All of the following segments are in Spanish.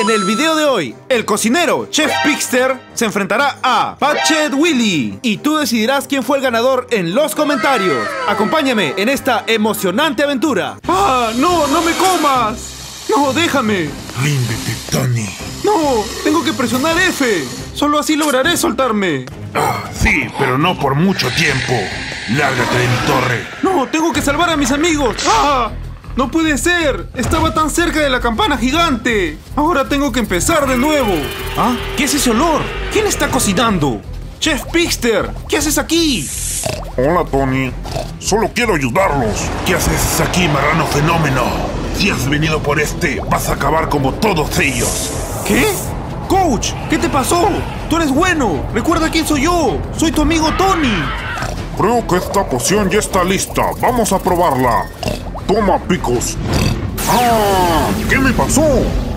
En el video de hoy, el cocinero Chef Pigster se enfrentará a Patched Willy y tú decidirás quién fue el ganador en los comentarios. Acompáñame en esta emocionante aventura. ¡Ah, no! ¡No me comas! ¡No, déjame! ¡Ríndete, Tony! ¡No! ¡Tengo que presionar F! ¡Solo así lograré soltarme! Ah, sí, pero no por mucho tiempo. ¡Lárgate de mi torre! ¡No! ¡Tengo que salvar a mis amigos! ¡Ah! ¡No puede ser! ¡Estaba tan cerca de la campana gigante! ¡Ahora tengo que empezar de nuevo! ¿Ah? ¿Qué es ese olor? ¿Quién está cocinando? ¡Chef Pigster! ¿Qué haces aquí? Hola, Tony. Solo quiero ayudarlos. ¿Qué haces aquí, marrano fenómeno? Si has venido por este, vas a acabar como todos ellos. ¿Qué? ¡Coach! ¿Qué te pasó? ¡Tú eres bueno! ¡Recuerda quién soy yo! ¡Soy tu amigo Tony! Creo que esta poción ya está lista. Vamos a probarla. Toma, picos. ¡Ah! ¿Qué me pasó?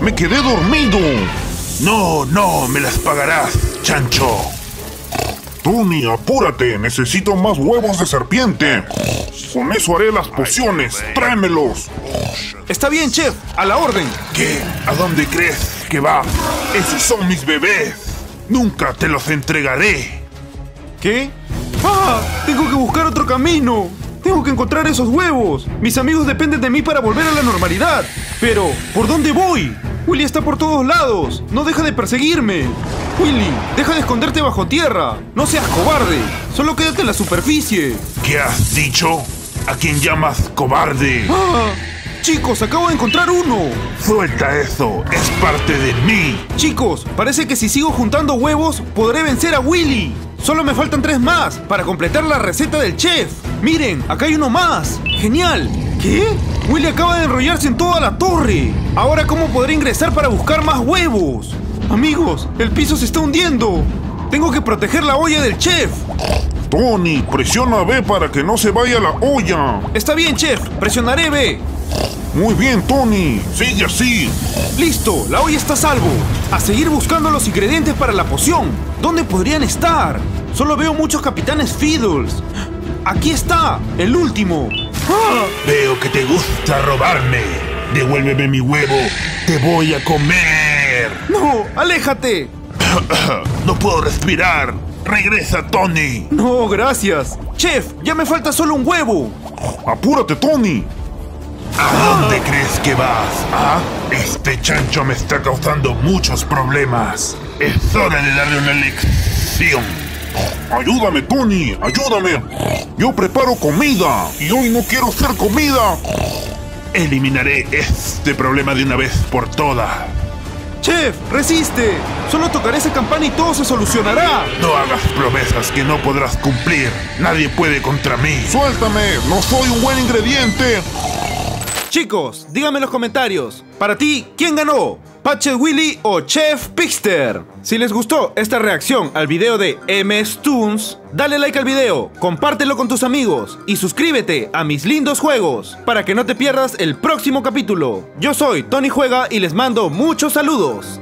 ¡Me quedé dormido! No, no, me las pagarás, chancho. Tony, apúrate. Necesito más huevos de serpiente. Con eso haré las pociones. ¡Tráemelos! Está bien, chef. A la orden. ¿Qué? ¿A dónde crees que va? ¡Esos son mis bebés! ¡Nunca te los entregaré! ¿Qué? ¡Ah! Tengo que buscar otro camino. Tengo que encontrar esos huevos. Mis amigos dependen de mí para volver a la normalidad. Pero, ¿por dónde voy? Willy está por todos lados. No deja de perseguirme. Willy, deja de esconderte bajo tierra. No seas cobarde. Solo quédate en la superficie. ¿Qué has dicho? ¿A quién llamas cobarde? ¡Ah! Chicos, acabo de encontrar uno. Suelta eso. Es parte de mí. Chicos, parece que si sigo juntando huevos, podré vencer a Willy. Solo me faltan 3 más para completar la receta del chef. Miren, acá hay uno más. ¡Genial! ¿Qué? Willy acaba de enrollarse en toda la torre. Ahora, ¿cómo podré ingresar para buscar más huevos? Amigos, el piso se está hundiendo. Tengo que proteger la olla del chef. Tony, presiona B para que no se vaya la olla. Está bien, chef. Presionaré B. Muy bien, Tony. Sigue así. Listo, la olla está a salvo. A seguir buscando los ingredientes para la poción. ¿Dónde podrían estar? Solo veo muchos capitanes Fiddles. ¡Aquí está! ¡El último! ¡Ah! Veo que te gusta robarme. Devuélveme mi huevo. ¡Te voy a comer! ¡No! ¡Aléjate! ¡No puedo respirar! ¡Regresa, Tony! No, gracias. Chef, ya me falta solo un huevo. ¡Apúrate, Tony! ¿A dónde crees que vas? ¿Ah? Este chancho me está causando muchos problemas. Es hora de darle una lección. Ayúdame, Tony, ayúdame. Yo preparo comida y hoy no quiero ser comida. Eliminaré este problema de una vez por todas. Chef, resiste. Solo tocaré esa campana y todo se solucionará. No hagas promesas que no podrás cumplir. Nadie puede contra mí. Suéltame, no soy un buen ingrediente. Chicos, díganme en los comentarios, para ti, ¿quién ganó? ¿Patched Willy o Chef Pigster? Si les gustó esta reacción al video de MSToons, dale like al video, compártelo con tus amigos y suscríbete a mis lindos juegos para que no te pierdas el próximo capítulo. Yo soy Tony Juega y les mando muchos saludos.